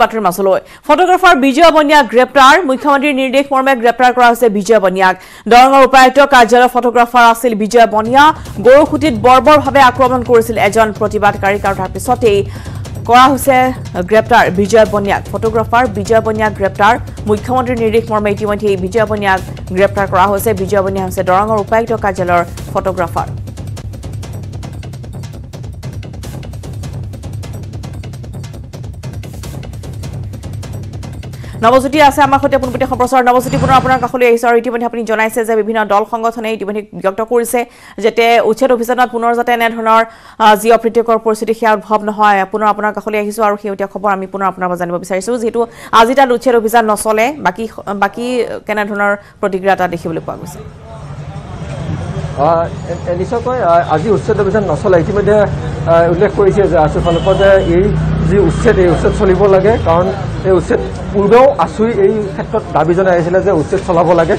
বাতৰি মাছলৈ ফটোগ্ৰাফাৰ বিজয় বনিয়াক গ্ৰেপ্তাৰ মুখ্যমন্ত্ৰীৰ নিৰ্দেশ মৰ্মে গ্ৰেপ্তাৰ কৰা হৈছে বিজয় বনিয়াক দৰঙৰ উপায়ুক্ত কাৰ্যালয়ৰ ফটোগ্ৰাফাৰ আছিল বিজয় বনিয়া গৰুখুটিত বৰ্বৰভাৱে আক্ৰমণ কৰিছিল এজন প্ৰতিবাদকাৰী আৰু তাৰ পিছতেই কৰা হৈছে গ্ৰেপ্তাৰ বিজয় বনিয়াক ফটোগ্ৰাফাৰ বিজয় বনিয়াক গ্ৰেপ্তাৰ মুখ্যমন্ত্ৰীৰ নিৰ্দেশ মৰ্মে ইতিমধ্যে বিজয় বনিয়াক গ্ৰেপ্তাৰ কৰা হৈছে বিজয় বনিয়া হৈছে দৰঙৰ উপায়ুক্ত কাৰ্যালয়ৰ ফটোগ্ৰাফাৰ নবজ্যোতি আছে আমাৰ সৈতে পুনপুটি সম্প্ৰচাৰ নবজ্যোতি পুনৰ আপোনাৰ কাষলৈ আহিছে আৰু ইতিমধ্যে আপুনি জনাইছে যে বিভিন্ন দল সংগঠনে ইতিমধ্যে ব্যক্ত কৰিছে যেতে উচ্ছেদ অভিযানত পুনৰ যাতে এনেধৰণৰ যি অপ্ৰীতিকৰ পৰিস্থিতি সেয়া উদ্ভৱ নহয় পুনৰ আপোনাৰ কাষলৈ আহিছো আৰু সেইতিয়া খবৰ আমি পুনৰ আপোনাৰ পৰা জানিব বিচাৰিছো যেহেতু আজি তাৰ উচ্ছেদ অভিযান নচলে বাকি কেনেধৰণৰ প্ৰতিক্ৰিয়াটা দেখিবলৈ পোৱা গৈছে নিশ্চয়কৈ আজি উচ্ছেদ অভিযান নচলে ইতিমধ্যে উল্লেখ কৰিছে যে আচলতে এই যি উচ্ছেদ চলিব লাগে কাৰণ এই উচ্ছেদ পূৰ্বেও আছুৰি এই ক্ষেত্ৰত দাবী জনাই আহিছিলে যে উচ্ছেদ চলাব লাগে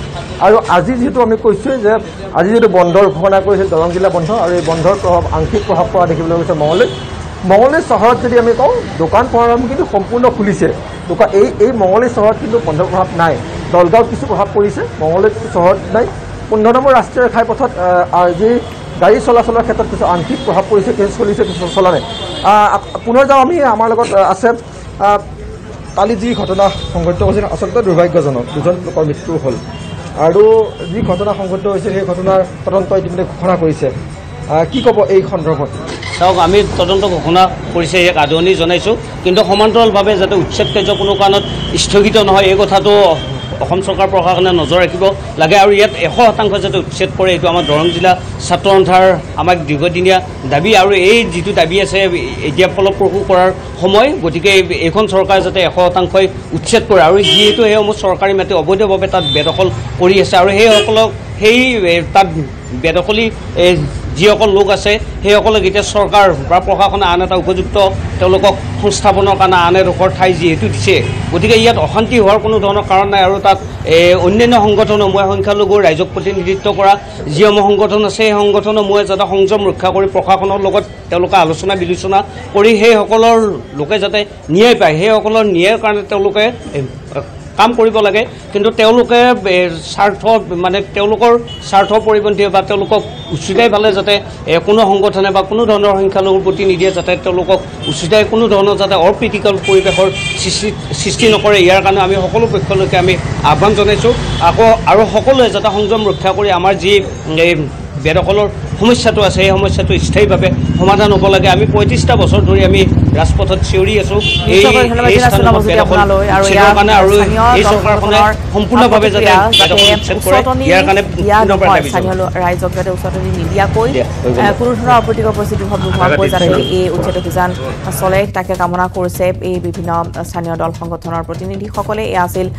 আৰু আজি যিটো আমি কৈছোঁ যে আজি যিটো বন্ধৰ ঘোষণা কৰিছিল দৰং জিলা বন্ধ আৰু এই বন্ধৰ প্ৰভাৱ আংশিক প্ৰভাৱ পৰা দেখিবলৈ গৈছে মঙলদৈ চহৰত যদি আমি কওঁ দোকান পোহাৰ কিন্তু সম্পূৰ্ণ খুলিছে দোকান এই মঙলদৈ চহৰত কিন্তু বন্ধৰ প্ৰভাৱ নাই দলগাঁৱত কিছু প্ৰভাৱ পৰিছে মঙলদৈ চহৰত নাই ১৫ নম্বৰ ৰাষ্ট্ৰীয় ঘাইপথত আজি গাড়ী চলাচলৰ ক্ষেত্ৰত কিছু আংশিক প্ৰভাৱ পৰিছে কিছু চলিছে কিছু চলা নাই পুনৰ যাওঁ আমি আমাৰ লগত আছে কালি যি ঘটনা সংঘটিত হৈছিল আচলতে দুৰ্ভাগ্যজনক দুজন লোকৰ মৃত্যু হ'ল আৰু যি ঘটনা সংঘটিত হৈছিল সেই ঘটনাৰ তদন্ত ইতিমধ্যে ঘোষণা কৰিছে কি ক'ব এই সন্দৰ্ভত চাওক আমি তদন্ত ঘোষণা কৰিছে ইয়াক আদৰণি জনাইছোঁ কিন্তু সমান্তৰালভাৱে যাতে উচ্ছেদ কাৰ্য কোনো কাৰণত স্থগিত নহয় এই কথাটো অসম চৰকাৰ প্ৰশাসনে নজৰ ৰাখিব লাগে আৰু ইয়াত ১০০% যাতে উচ্ছেদ কৰে এইটো আমাৰ দৰং জিলা ছাত্ৰ সন্থাৰ আমাক দীৰ্ঘদিনীয়া দাবী আৰু এই যিটো দাবী আছে এতিয়া ফলপ্ৰসূ কৰাৰ সময় গতিকে এইখন চৰকাৰে যাতে ১০০%ই উচ্ছেদ কৰে আৰু যিহেতু সেইসমূহ চৰকাৰী মাটি অবৈধভাৱে তাত বেদখল কৰি আছে আৰু সেইসকলক সেই তাত বেদখলী যিসকল লোক আছে সেইসকলক এতিয়া চৰকাৰ বা প্ৰশাসনে আন এটা উপযুক্ত তেওঁলোকক সংস্থাপনৰ কাৰণে আন এডোখৰ ঠাই যিহেতু দিছে গতিকে ইয়াত অশান্তি হোৱাৰ কোনো ধৰণৰ কাৰণ নাই আৰু তাত অন্যান্য সংগঠনসমূহে সংখ্যালঘু ৰাইজক প্ৰতিনিধিত্ব কৰা যিসমূহ সংগঠন আছে সেই সংগঠনসমূহে যাতে সংযম ৰক্ষা কৰি প্ৰশাসনৰ লগত তেওঁলোকে আলোচনা বিলোচনা কৰি সেইসকলৰ লোকে যাতে ন্যায় পায় সেইসকলৰ ন্যায়ৰ কাৰণে তেওঁলোকে কাম কৰিব লাগে কিন্তু তেওঁলোকে স্বাৰ্থ মানে তেওঁলোকৰ স্বাৰ্থ পৰিপন্থী বা তেওঁলোকক উচিতাই ভালে যাতে কোনো সংগঠনে বা কোনো ধৰণৰ সংখ্যালঘুৰ প্ৰতিনিধিয়ে যাতে তেওঁলোকক উচিতাই কোনো ধৰণৰ যাতে অপ্ৰীতিকৰ পৰিৱেশৰ সৃষ্টি নকৰে ইয়াৰ কাৰণে আমি সকলো পক্ষলৈকে আমি আহ্বান জনাইছোঁ আকৌ আৰু সকলোৱে যাতে সংযম ৰক্ষা কৰি আমাৰ যি বেদখলৰ সমস্যাটো আছে এই সমস্যাটো স্থায়ীভাৱে সমাধান হ'ব লাগে আমি ৩৫টা বছৰ ধৰি আমি ৰাজপথত চিঞৰি আছোঁ এই কাৰণে আৰু এই চৰকাৰখনে সম্পূৰ্ণভাৱে যাতে উচ্ছেদ কৰে ইয়াৰ কাৰণে ৰাইজক যাতে উচ্চতনী নিদিয়াকৈ কোনো ধৰণৰ অপ্ৰীতিকৰ পৰিস্থিতি নোহোৱাকৈ যাতে এই উচ্ছেদ অভিযান চলে তাকে কামনা কৰিছে এই বিভিন্ন স্থানীয় দল সংগঠনৰ প্ৰতিনিধিসকলে এয়া আছিল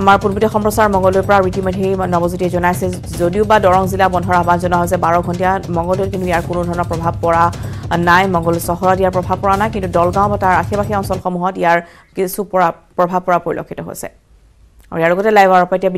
আমাৰ পূৰ্বতে সম্প্ৰচাৰ মঙলদৈৰ পৰা ইতিমধ্যে নৱজ্যোতিয়ে জনাইছে যদিও বা দৰং জিলা বন্ধৰ আহ্বান জনোৱা হৈছে ১২ ঘণ্টা মঙলদৈত কিন্তু ইয়াৰ কোনো ধৰণৰ প্ৰভাৱ পৰা নাই মঙলদৈ চহৰত ইয়াৰ প্ৰভাৱ পৰা নাই কিন্তু দলগাঁও বা তাৰ আশে পাশে অঞ্চলসমূহত ইয়াৰ কিছু প্ৰভাৱ পৰা পৰিলক্ষিত হৈছে আৰু ইয়াৰ লগতে লাইভ আৰু